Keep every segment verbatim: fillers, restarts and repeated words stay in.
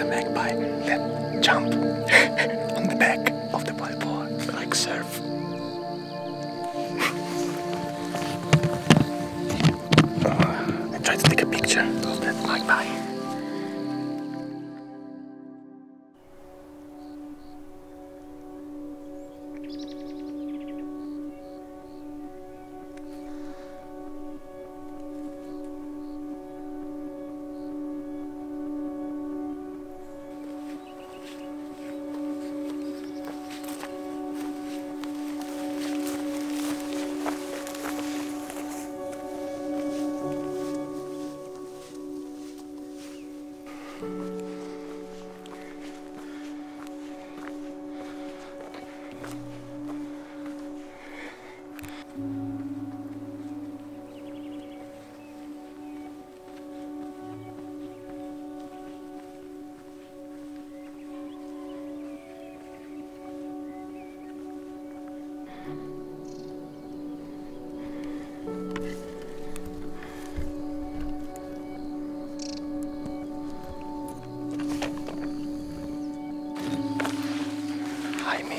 a magpie that jump on the back of the volleyball, like surf. Uh, I tried to take a picture of that magpie.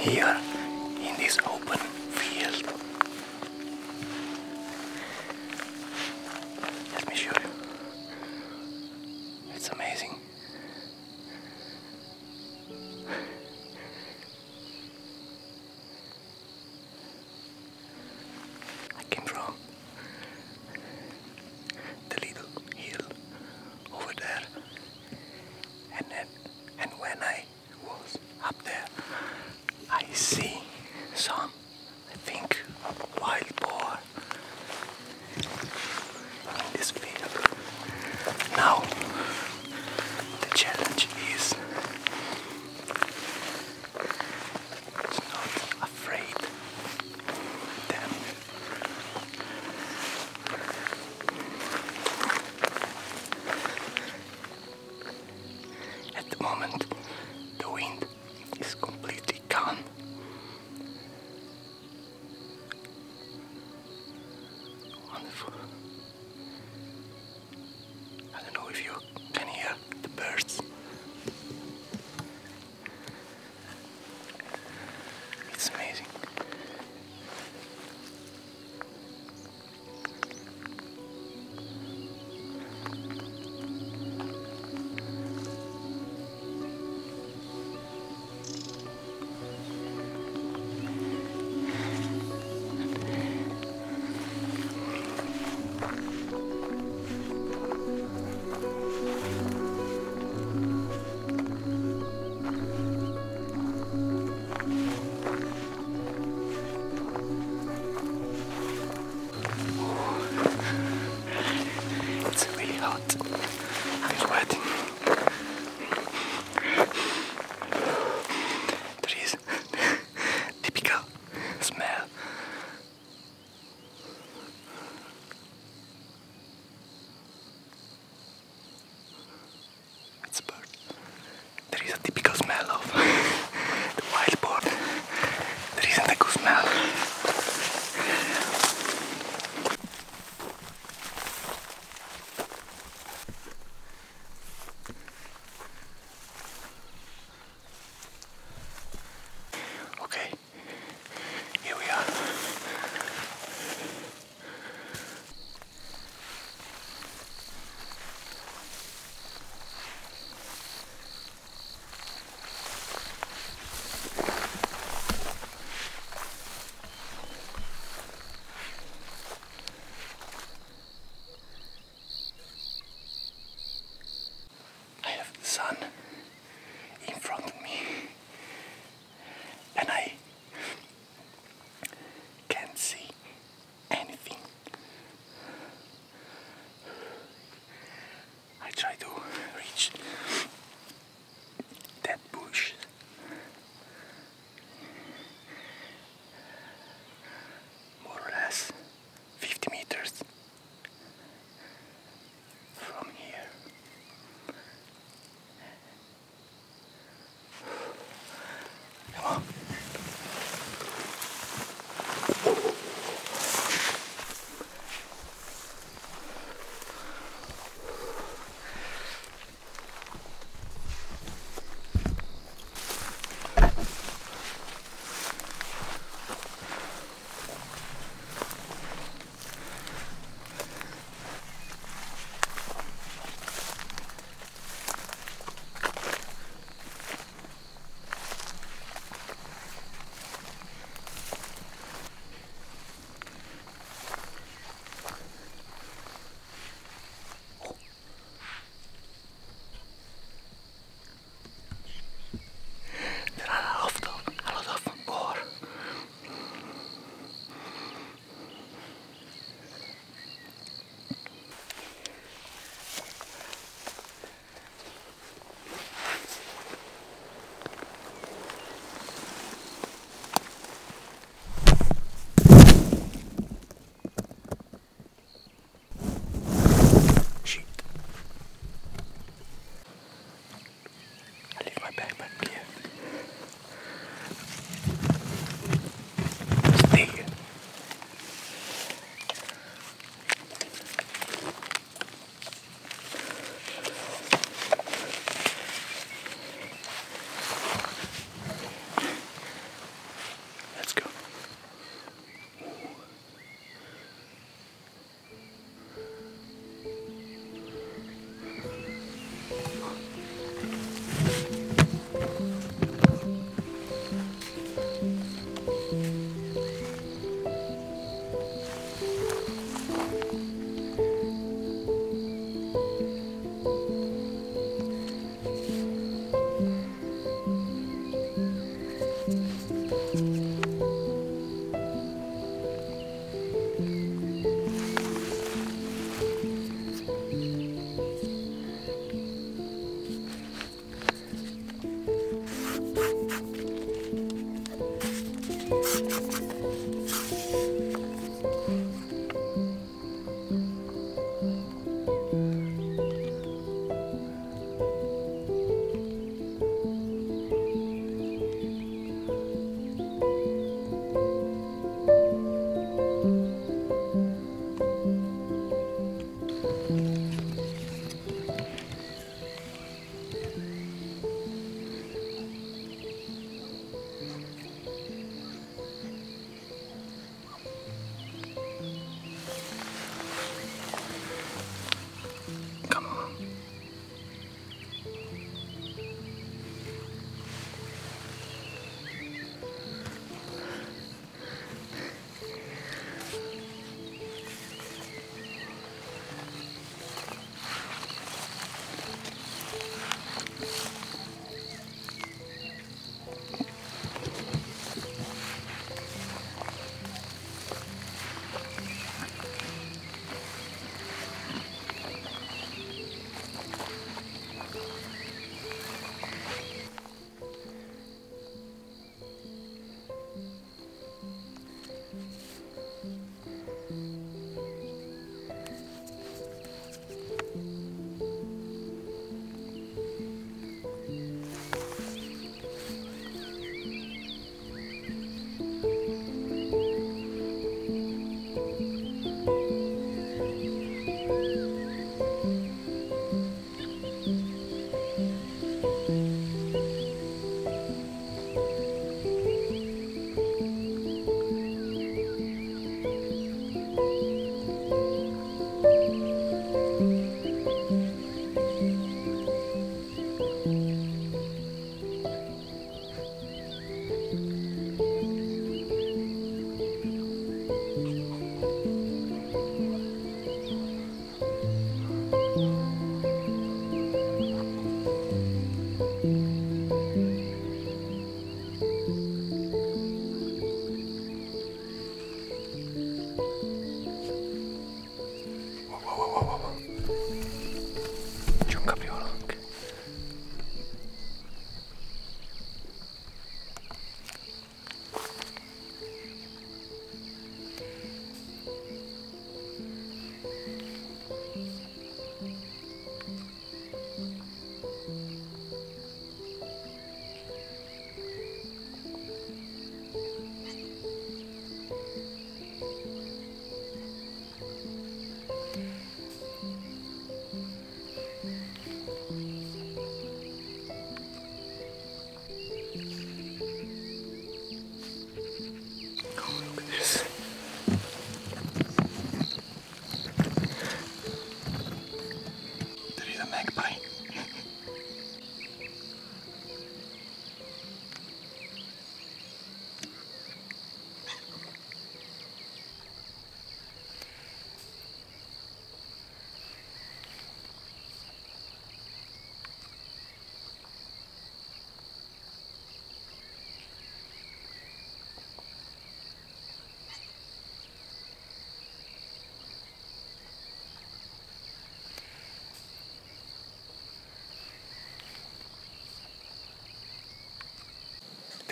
Here, in this open field. Let me show you. It's amazing. I came from the little hill over there. And then, and when I was up there, I see some, I think, wild boar in this field. Now, the challenge is not afraid of them. At the moment, the wind is completely wonderful. I don't know if you can hear the birds. It's amazing. I'm sweating. There is typical smell. It's a bird. There is a typical smell of the wild boar. There isn't a good smell. Sun in front of me, and I can't see anything. I try to reach that bush.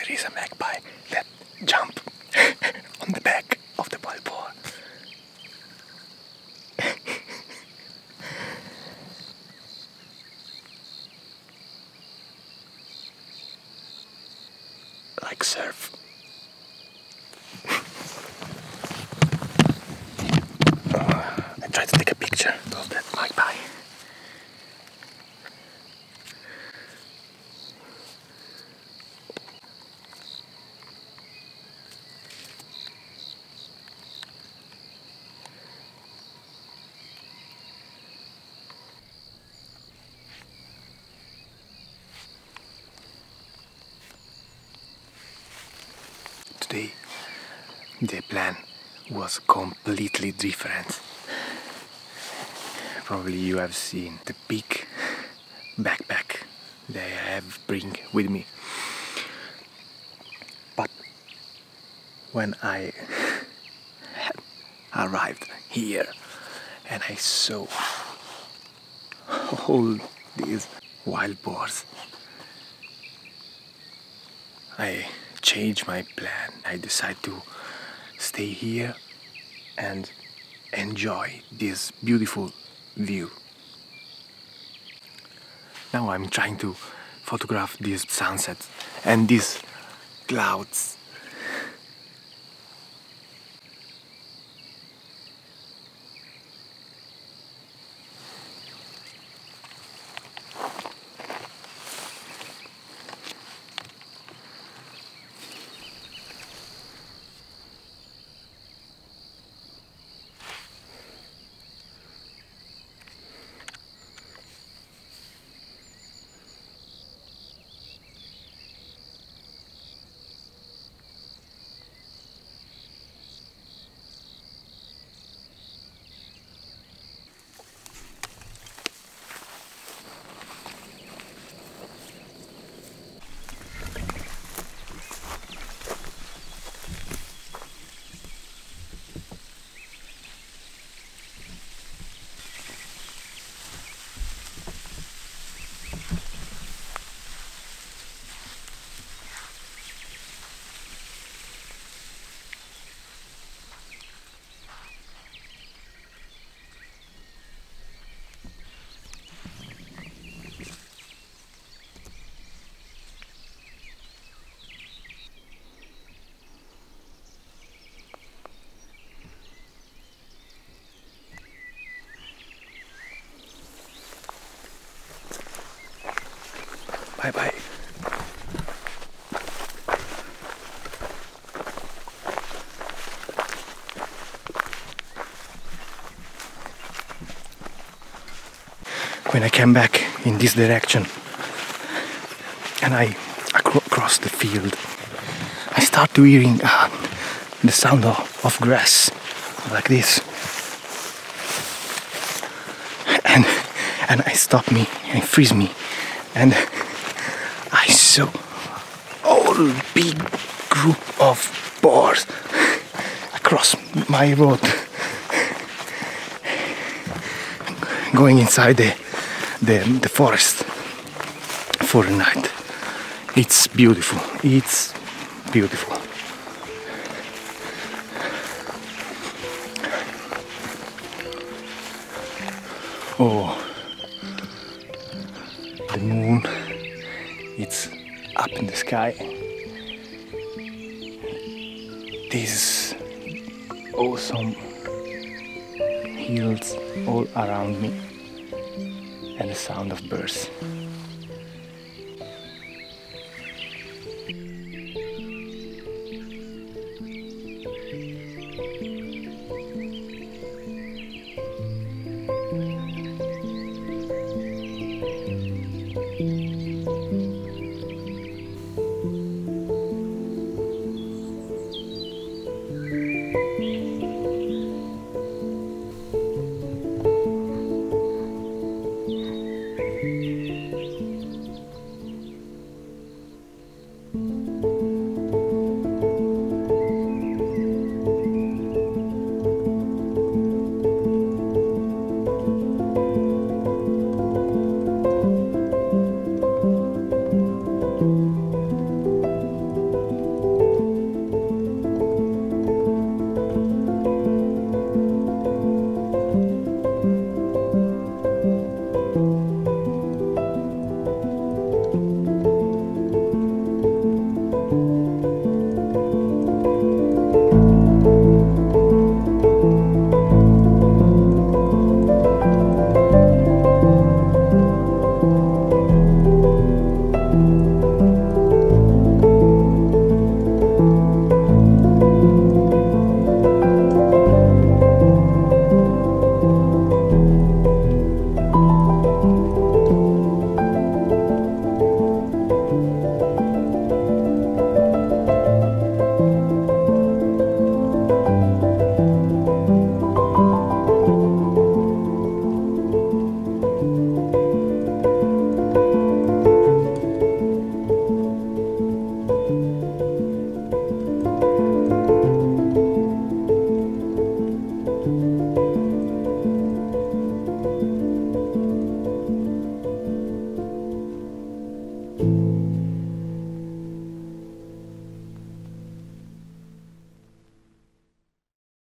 there is a magpie that jump on the back of the bulboa. Like surf. Today, the plan was completely different. Probably you have seen the big backpack that I have bring with me. But when I had arrived here and I saw all these wild boars, I changed my plan. I decided to stay here and enjoy this beautiful view. Now I'm trying to photograph this sunset and these clouds. Bye bye. When I came back in this direction and I crossed the field, I started hearing uh, the sound of, of grass like this, and and I stopped me and freeze me, and so all big group of boars across my road, going inside the, the the forest for the night. It's beautiful. It's beautiful. Oh, the moon. It's up in the sky. These awesome hills all around me and the sound of birds.